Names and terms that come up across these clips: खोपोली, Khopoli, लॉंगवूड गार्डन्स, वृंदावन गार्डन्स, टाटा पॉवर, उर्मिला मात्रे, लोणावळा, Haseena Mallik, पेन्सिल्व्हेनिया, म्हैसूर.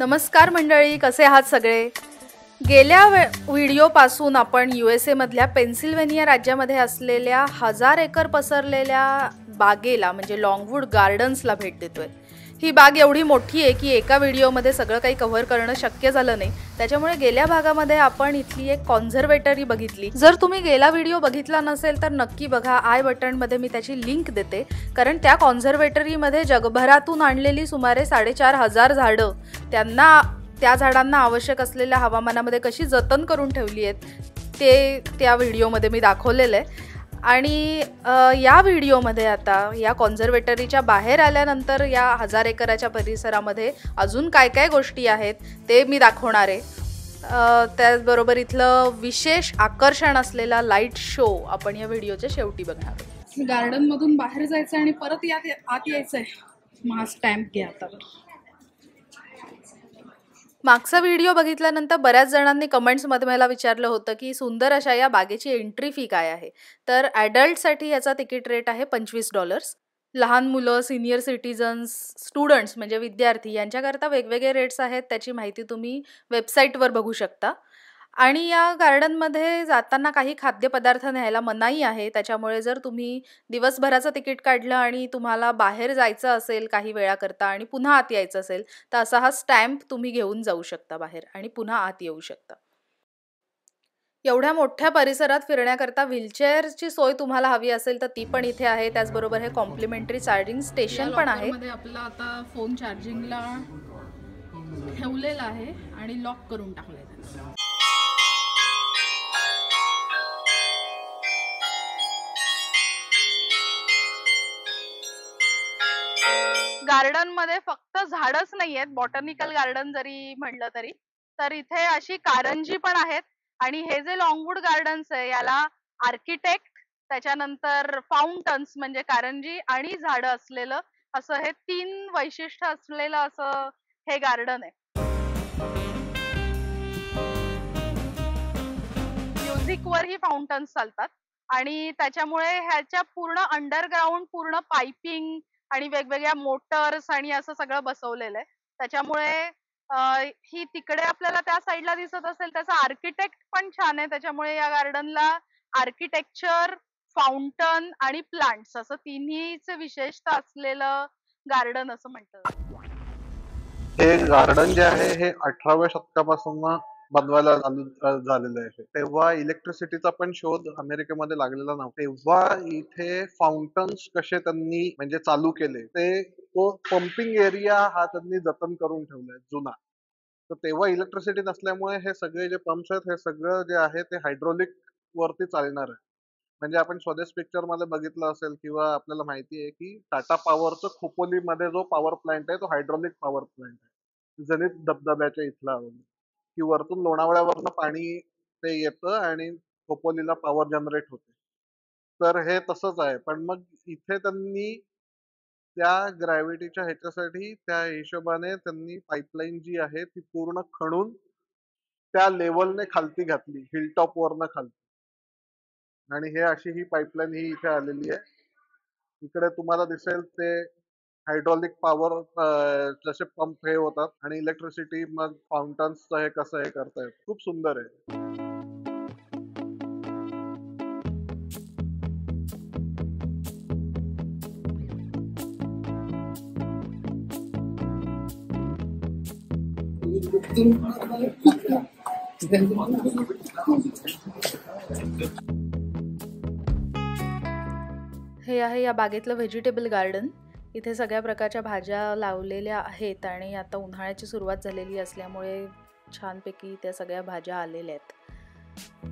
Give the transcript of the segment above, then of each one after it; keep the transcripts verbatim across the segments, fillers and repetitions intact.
नमस्कार मंडळी, कसे आहात सगळे। गेल्या व्हिडिओपासून आपण यू एस एमधल्या पेन्सिल्व्हेनिया राज्यामध्ये असलेल्या हजार एकर पसरलेल्या बागेला म्हणजे लॉंगवूड गार्डन्सला भेट देतोय। ही बाग एवढी मोठी आहे की एका व्हिडिओमध्ये सगळं काही कव्हर करणं शक्य झालं नाही, त्याच्यामुळे गेल्या भागामध्ये आपण इथली एक कॉन्झर्वेटरी बघितली। जर तुम्ही गेला व्हिडिओ बघितला नसेल तर नक्की बघा, आय बटनमध्ये मी त्याची लिंक देते। कारण त्या कॉन्झर्वेटरीमध्ये जगभरातून आणलेली सुमारे साडेचार हजार झाडं त्यांना त्या झाडांना आवश्यक असलेल्या हवामानामध्ये कशी जतन करून ठेवली आहेत ते त्या व्हिडिओमध्ये मी दाखवलेलं आहे। आणि या व्हिडिओमध्ये आता या कॉन्झर्वेटरीच्या बाहेर आल्यानंतर या हजार एकराच्या परिसरामध्ये अजून काय काय गोष्टी आहेत ते मी दाखवणार आहे। त्याचबरोबर इथलं विशेष आकर्षण असलेला लाईट शो आपण या व्हिडिओच्या शेवटी बघणार आहोत। गार्डनमधून बाहेर जायचं आणि परत यात आत यायचं आहे। मास्क स्टॅम्प घ्या आता। मागचा व्हिडिओ बघितल्यानंतर बऱ्याच जणांनी कमेंट्समध्ये मला विचारलं होतं की सुंदर अशा या बागेची एंट्री फी काय आहे। तर ॲडल्टसाठी याचा तिकीट रेट आहे पंचवीस डॉलर्स। लहान मुलं, सिनियर सिटीजन्स, स्टुडंट्स म्हणजे विद्यार्थी यांच्याकरता वेगवेगळे रेट्स आहेत। त्याची माहिती तुम्ही वेबसाईटवर बघू शकता। आणि या गार्डनमध्ये जाताना काही खाद्यपदार्थ न्यायला मनाई आहे, त्याच्यामुळे जर तुम्ही दिवसभराचं तिकीट काढलं आणि तुम्हाला बाहेर जायचं असेल काही वेळाकरता आणि पुन्हा आत यायचं असेल तर असा हा स्टॅम्प तुम्ही घेऊन जाऊ शकता बाहेर आणि पुन्हा आत येऊ शकता। एवढ्या मोठ्या परिसरात फिरण्याकरता व्हीलचेअरची सोय तुम्हाला हवी असेल तर ती पण इथे आहे। त्याचबरोबर हे कॉम्प्लिमेंटरी चार्जिंग स्टेशन पण आहे। आपला आता फोन चार्जिंगला ठेवलेला आहे आणि लॉक करून टाकलेला आहे। गार्डन मध्ये फक्त झाडच नाहीयेत, बॉटनिकल गार्डन जरी म्हटलं तरी तर इथे अशी कारंजी पण आहेत। आणि हे जे लॉंगवूड गार्डन्स आहे याला आर्किटेक्ट, त्याच्यानंतर फाउंटन्स म्हणजे कारंजी आणि झाडं असलेलं असं हे तीन वैशिष्ट्य असलेलं असं हे गार्डन आहे। म्युझिकवर ही फाउंटन्स चालतात आणि त्याच्यामुळे ह्याच्या पूर्ण अंडरग्राउंड पूर्ण पाइपिंग आणि वेगवेगळ्या मोटर्स आणि असं सगळं बसवलेलं आहे। त्याच्यामुळे ही तिकडे आपल्याला त्या साईडला दिसत असेल त्याचा आर्किटेक्ट पण छान आहे। त्याच्यामुळे या गार्डनला आर्किटेक्चर, फाउंटन आणि प्लांट्स असं तिन्हीच विशेषता असलेलं गार्डन असं म्हणतात। हे गार्डन जे आहे हे अठराव्या शतकापासून बनवायला झालेलं आहे। तेव्हा इलेक्ट्रिसिटीचा पण शोध अमेरिकेमध्ये लागलेला नव्हता, तेव्हा इथे फाउंटन्स कसे त्यांनी म्हणजे चालू केले ते, तो पंपिंग एरिया हा त्यांनी जतन करून ठेवलाय जुना। तर तेव्हा इलेक्ट्रिसिटी नसल्यामुळे हे सगळे जे पंप्स आहेत हे सगळं जे आहे ते हायड्रोलिक वरती चालणार आहे। म्हणजे आपण स्वदेश पिक्चर मध्ये बघितलं असेल किंवा आपल्याला माहिती आहे की टाटा पॉवरचं खोपोली मध्ये जो पॉवर प्लांट आहे तो हायड्रोलिक पॉवर प्लांट आहे, जणित धबधब्याच्या इथला की वरतून लोणावळ्यावरनं पाणी ते येतं आणि खोपोलीला पॉवर जनरेट होते। तर हे तसंच आहे, पण मग इथे त्यांनी त्या ग्रॅव्हिटीच्या ह्याच्यासाठी त्या हिशोबाने त्यांनी पाईपलाईन जी आहे ती पूर्ण खणून त्या लेवलने खालती घातली, हिलटॉप वरनं खालती। आणि हे अशी ही पाईपलाईन ही इथे आलेली आहे। इकडे तुम्हाला दिसेल ते हायड्रॉलिक पॉवर जसे पंप हे होतात आणि इलेक्ट्रिसिटी मग फाउंटन्स हे कसं हे करतायत, खूप सुंदर आहे। हे आहे या बागेतलं व्हेजिटेबल गार्डन। इथे सगळ्या प्रकारच्या भाज्या लावलेल्या आहेत आणि आता उन्हाळ्याची सुरुवात झालेली असल्यामुळे छानपैकी त्या सगळ्या भाज्या आलेल्या आहेत।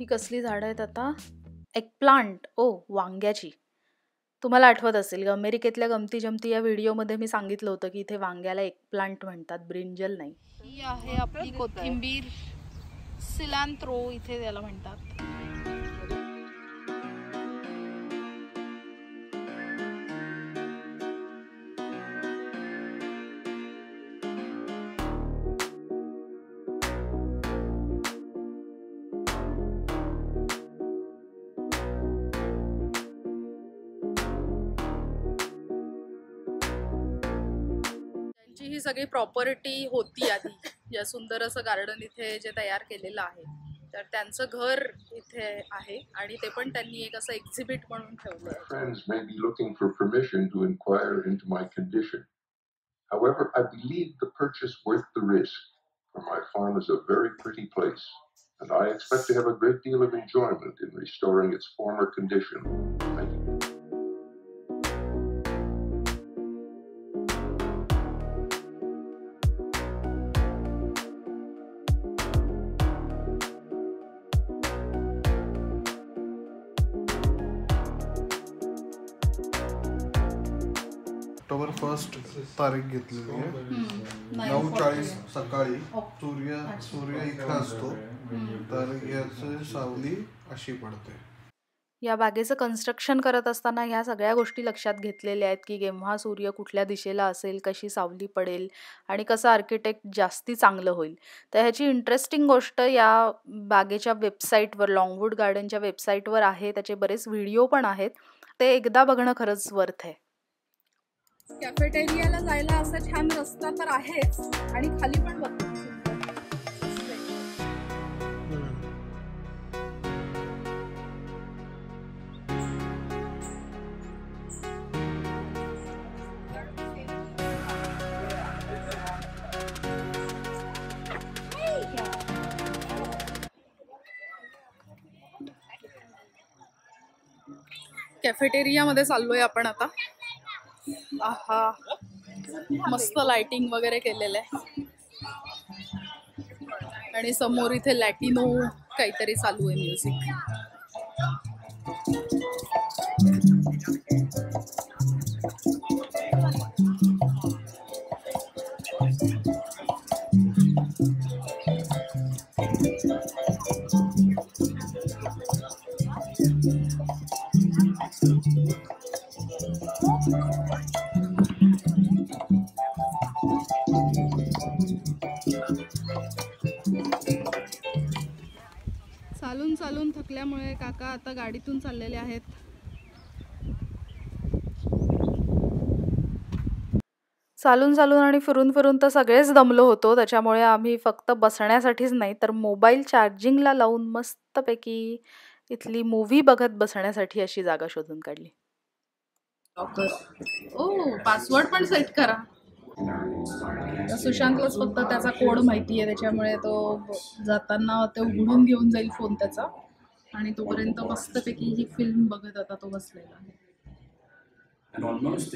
ही कसली झाडं आहेत आता? एक प्लांट, ओ वांग्याची। तुम्हाला आठवत असेल अमेरिकेतल्या गमती जमती या व्हिडिओमध्ये मी सांगितलं होतं की इथे वांग्याला एक प्लांट म्हणतात, ब्रिंजल नाही। ही आहे आपली कोथिंबीर, सिलांत्रो इथे त्याला म्हणतात। ही सगळी प्रॉपर्टी होती आधी, या सुंदर असं गार्डन इथे जे तयार केलेलं आहे, तर त्यांचं घर इथे आहे आणि ते पण त्यांनी एक असं एक्झिबिट म्हणून ठेवलं आहे. Friends may be looking for permission to inquire into my condition. However, I believe the purchase worth the risk, for my farm is a very pretty place, and I expect to have a great deal of enjoyment in restoring its former condition. Thank you. October first तारीख घेतलेली आहे, नऊ चाळीस सकाळी सूर्य सूर्य इकडे असतो, तर याची सावली अशी पडते. या बागेचं कन्स्ट्रक्शन करत असताना ह्या सगळ्या गोष्टी लक्षात घेतलेल्या आहेत की केव्हा सूर्य कुठल्या दिशेला असेल, कशी सावली पडेल आणि कसं आर्किटेक्ट जास्ती चांगलं होईल. तर ह्याची इंटरेस्टिंग गोष्ट या बागेच्या वेबसाईटवर, लॉंगवूड गार्डनच्या वेबसाईटवर आहे. त्याचे बरेच व्हिडिओ पण आहेत, ते एकदा बघणं खरंच वर्थ आहे. कॅफेटेरियाला जायला असा छान रस्ता तर आहेच आणि खाली पण बघतो. कॅफेटेरिया मध्ये चाललोय आपण आता. आहा, मस्त लाइटिंग वगैरे केलेलं आहे आणि समोर इथे लॅटिनो काहीतरी चालू आहे म्युझिक. चालून चालून थकल्यामुळे काका आता गाडीतून चाललेले आहेत. चालून चालून आणि फिरून फिरून तर सगळेच दमलो होतो, त्याच्यामुळे आम्ही फक्त बसण्यासाठीच नाही तर मोबाईल चार्जिंगला लावून मस्तपैकी इथली मूव्ही बघत बसण्यासाठी अशी जागा शोधून काढली. ओ, पासवर्ड पण सेट करा. सुशांतलाच फक्त त्याचा कोड माहिती आहे, त्याच्यामुळे तो जाताना तो उघडून घेऊन जाईल फोन त्याचा आणि तोपर्यंत मस्तपैकी ही फिल्म बघत आता तो बसलेला आहे.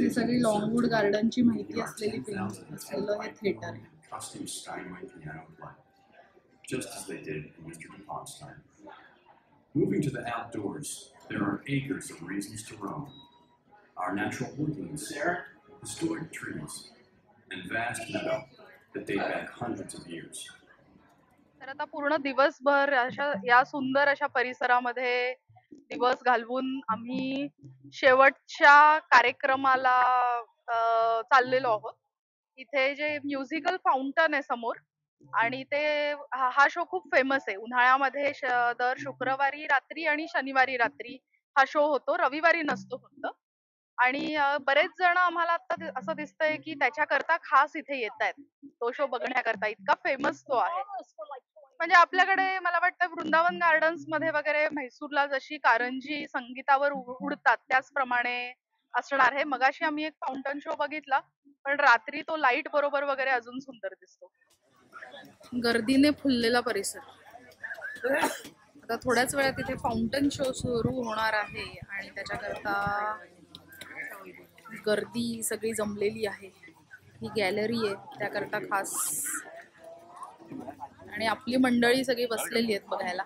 ही सगळी लॉंगवूड गार्डनची माहिती असलेली फिल्म असलेलं हे थिएटर आहे. Our natural woodlands, historic trees, and vast meadow that date back hundreds of years. तर आता पूर्ण दिवसभर अशा या सुंदर अशा परिसरामध्ये दिवस घालवून आम्ही शेवटच्या कार्यक्रमाला चाललेलो आहोत. इथे जे म्युझिकल फाउंटन आहे समोर, आणि ते हा शो खूप फेमस आहे. उन्हाळ्यामध्ये दर शुक्रवारी रात्री आणि शनिवारी रात्री हा शो होतो, रविवारी नसतो फक्त. आणि बरेच जण आम्हाला आता असं दिसतंय की त्याच्याकरता खास इथे येत आहेत तो शो बघण्याकरता, इतका फेमस तो आहे. म्हणजे आपल्याकडे मला वाटतं वृंदावन गार्डन्स मध्ये वगैरे म्हैसूरला जशी कारंजी संगीतावर उडतात त्याचप्रमाणे असणार आहे. मगाशी आम्ही एक फाउंटन शो बघितला, पण रात्री तो लाईट बरोबर वगैरे अजून सुंदर दिसतो. गर्दीने फुललेला परिसर. आता थोड्याच वेळात तिथे फाउंटन शो सुरू होणार आहे आणि त्याच्याकरता गर्दी सगळी जमलेली आहे. ही गॅलरी आहे त्याकरता खास, आणि आपली मंडळी सगळी बसलेली आहेत बघायला.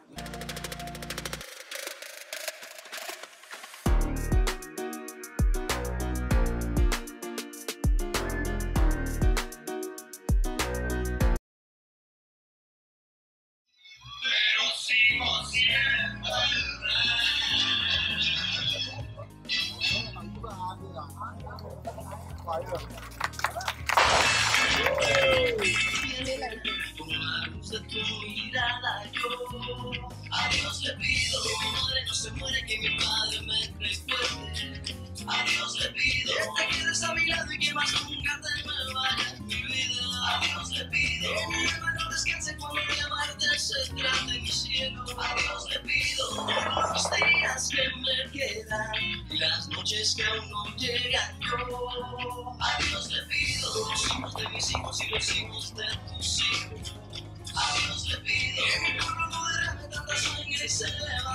A Dios le pido que te quedes a mi lado y que más nunca te me vayas, mi vida. noches que aún no llegan yo. Adiós le pido de mis hijos y los hijos de tus hijos. Adiós le pido que no derrame tanta sangre y se levante.